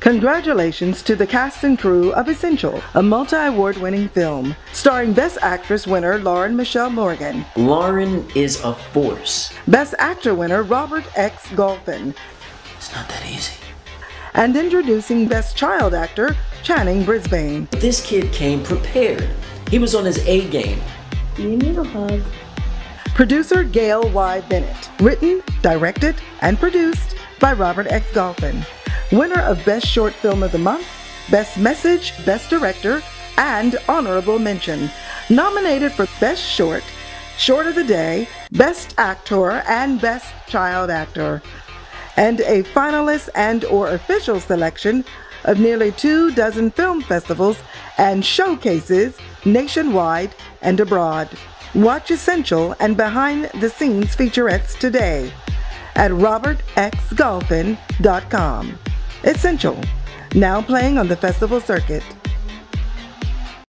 Congratulations to the cast and crew of Essential, a multi-award-winning film, starring Best Actress winner Lauren Michelle Morgan. Lauren is a force. Best Actor winner Robert X. Golphin. It's not that easy. And introducing Best Child Actor Channing Brisbane. This kid came prepared. He was on his A game. You need a hug. Producer Gail Y. Bennett. Written, directed, and produced by Robert X. Golphin. Winner of Best Short Film of the Month, Best Message, Best Director, and Honorable Mention. Nominated for Best Short, Short of the Day, Best Actor, and Best Child Actor. And a finalist and/or official selection of nearly 24 film festivals and showcases nationwide and abroad. Watch Essential and behind-the-scenes featurettes today at RobertXGolphin.com. Essential, now playing on the festival circuit.